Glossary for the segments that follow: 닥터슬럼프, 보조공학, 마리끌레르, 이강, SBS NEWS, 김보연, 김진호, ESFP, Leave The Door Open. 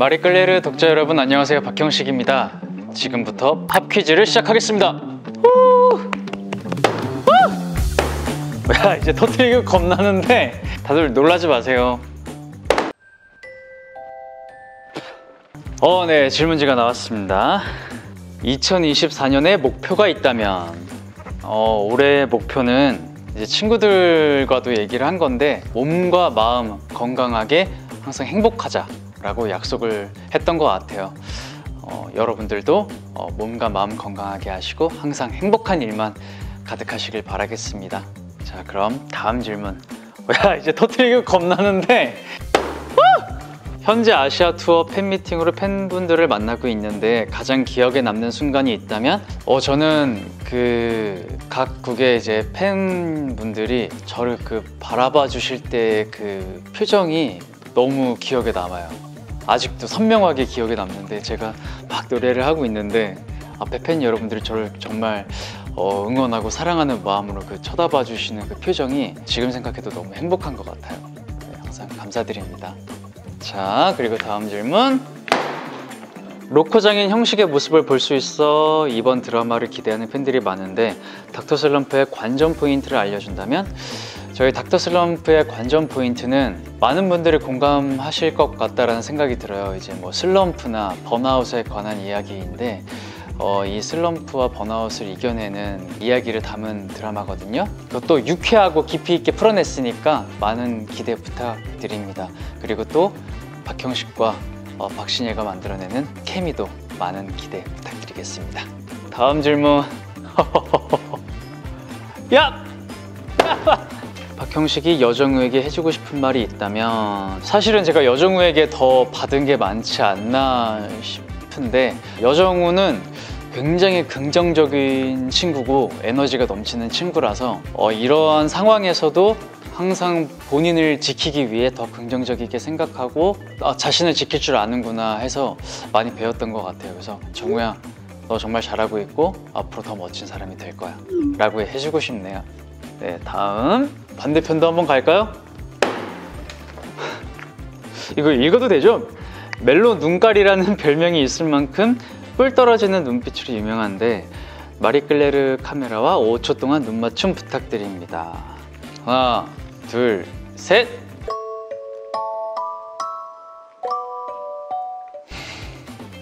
마리끌레르 독자 여러분 안녕하세요, 박형식입니다. 지금부터 팝 퀴즈를 시작하겠습니다. 야, 이제 터뜨리고 겁나는데 다들 놀라지 마세요. 네, 질문지가 나왔습니다. 2024년에 목표가 있다면? 올해의 목표는 이제 친구들과도 얘기를 한 건데 몸과 마음 건강하게 항상 행복하자 라고 약속을 했던 것 같아요. 여러분들도 몸과 마음 건강하게 하시고 항상 행복한 일만 가득하시길 바라겠습니다. 자, 그럼 다음 질문. 야, 이제 터뜨리고 겁나는데 현재 아시아 투어 팬미팅으로 팬분들을 만나고 있는데 가장 기억에 남는 순간이 있다면? 저는 그 각국의 이제 팬분들이 저를 그 바라봐 주실 때 그 표정이 너무 기억에 남아요. 아직도 선명하게 기억에 남는데 제가 막 노래를 하고 있는데 앞에 팬 여러분들이 저를 정말 응원하고 사랑하는 마음으로 그 쳐다봐 주시는 그 표정이 지금 생각해도 너무 행복한 것 같아요. 네, 항상 감사드립니다. 자, 그리고 다음 질문. 로코장인 형식의 모습을 볼 수 있어 이번 드라마를 기대하는 팬들이 많은데 닥터 슬럼프의 관전 포인트를 알려준다면? 저희 닥터 슬럼프의 관전 포인트는 많은 분들이 공감하실 것 같다라는 생각이 들어요. 이제 뭐 슬럼프나 번아웃에 관한 이야기인데 이 슬럼프와 번아웃을 이겨내는 이야기를 담은 드라마거든요. 그것도 유쾌하고 깊이 있게 풀어냈으니까 많은 기대 부탁드립니다. 그리고 또 박형식과 박신혜가 만들어내는 케미도 많은 기대 부탁드리겠습니다. 다음 질문. 야! 박형식이 여정우에게 해주고 싶은 말이 있다면? 사실은 제가 여정우에게 더 받은 게 많지 않나 싶은데 여정우는 굉장히 긍정적인 친구고 에너지가 넘치는 친구라서 이러한 상황에서도 항상 본인을 지키기 위해 더 긍정적이게 생각하고 자신을 지킬 줄 아는구나 해서 많이 배웠던 것 같아요. 그래서 정우야, 너 정말 잘하고 있고 앞으로 더 멋진 사람이 될 거야 라고 해주고 싶네요. 네, 다음 반대편도 한번 갈까요? 이거 읽어도 되죠? 멜로 눈깔이라는 별명이 있을 만큼 뿔 떨어지는 눈빛으로 유명한데 마리끌레르 카메라와 5초 동안 눈 맞춤 부탁드립니다. 하나, 둘, 셋!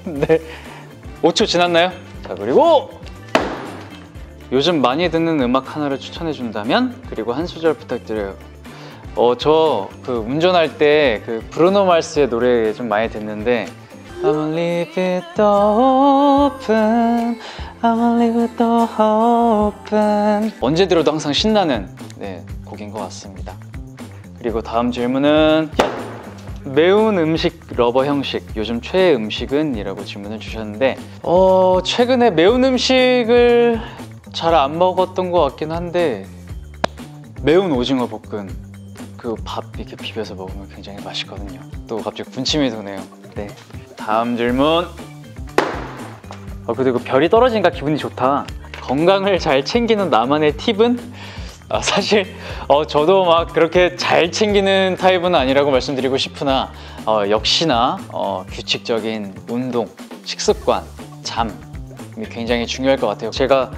네, 5초 지났나요? 자, 그리고 요즘 많이 듣는 음악 하나를 추천해준다면? 그리고 한 소절 부탁드려요. 저 그 운전할 때 그 브루노 마스의 노래 좀 많이 듣는데 I will leave it open, I will leave it open. 언제 들어도 항상 신나는 곡인 것 같습니다. 그리고 다음 질문은 매운 음식 러버 형식, 요즘 최애 음식은? 이라고 질문을 주셨는데 최근에 매운 음식을 잘 안 먹었던 것 같긴 한데 매운 오징어 볶음 그 밥 이렇게 비벼서 먹으면 굉장히 맛있거든요. 또 갑자기 군침이 도네요. 네, 다음 질문. 그리고 별이 떨어지니까 기분이 좋다. 건강을 잘 챙기는 나만의 팁은? 사실 저도 막 그렇게 잘 챙기는 타입은 아니라고 말씀드리고 싶으나 역시나 규칙적인 운동, 식습관, 잠이 굉장히 중요할 것 같아요. 제가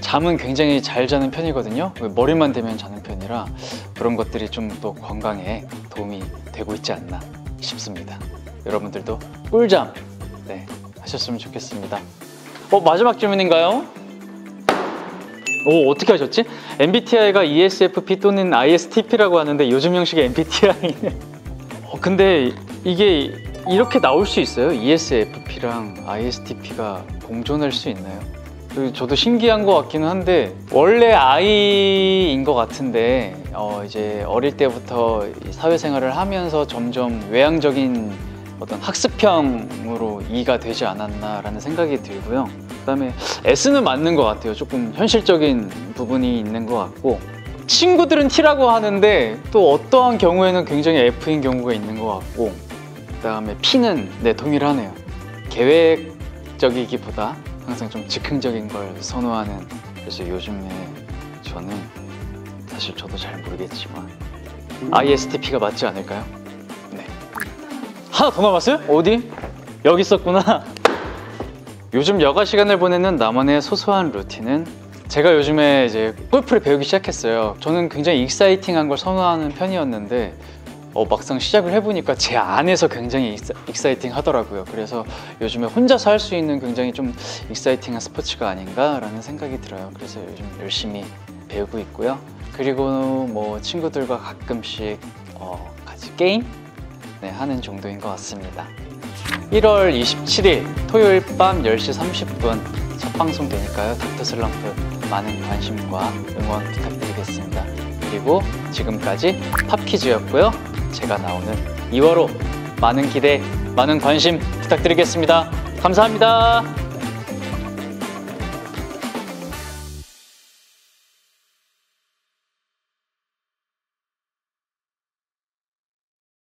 잠은 굉장히 잘 자는 편이거든요. 머리만 대면 자는 편이라 그런 것들이 좀 더 건강에 도움이 되고 있지 않나 싶습니다. 여러분들도 꿀잠 하셨으면 좋겠습니다. 마지막 질문인가요? 어떻게 하셨지? MBTI가 ESFP 또는 ISTP라고 하는데 요즘 형식의 MBTI는 근데 이게 이렇게 나올 수 있어요? ESFP랑 ISTP가 공존할 수 있나요? 저도 신기한 것 같기는 한데 원래 I인 것 같은데 이제 어릴 때부터 사회생활을 하면서 점점 외향적인 어떤 학습형으로 E가 되지 않았나라는 생각이 들고요. 그다음에 S는 맞는 것 같아요. 조금 현실적인 부분이 있는 것 같고 친구들은 T라고 하는데 또 어떠한 경우에는 굉장히 F인 경우가 있는 것 같고 그다음에 P는 동일하네요. 계획적이기보다 항상 좀 즉흥적인 걸 선호하는. 그래서 요즘에 저는 사실 저도 잘 모르겠지만 ISTP가 맞지 않을까요? 네. 하나 더 남았어요? 어디? 여기 있었구나. 요즘 여가 시간을 보내는 나만의 소소한 루틴은, 제가 요즘에 이제 골프를 배우기 시작했어요. 저는 굉장히 익사이팅한 걸 선호하는 편이었는데 막상 시작을 해보니까 제 안에서 굉장히 익사이팅 하더라고요. 그래서 요즘에 혼자서 할 수 있는 굉장히 좀 익사이팅한 스포츠가 아닌가라는 생각이 들어요. 그래서 요즘 열심히 배우고 있고요. 그리고 뭐 친구들과 가끔씩 같이 게임? 하는 정도인 것 같습니다. 1월 27일 토요일 밤 10시 30분 첫 방송 되니까요. 닥터 슬럼프 많은 관심과 응원 부탁드리겠습니다. 그리고 지금까지 팝퀴즈였고요. 제가 나오는 2월호 많은 기대, 많은 관심 부탁드리겠습니다. 감사합니다.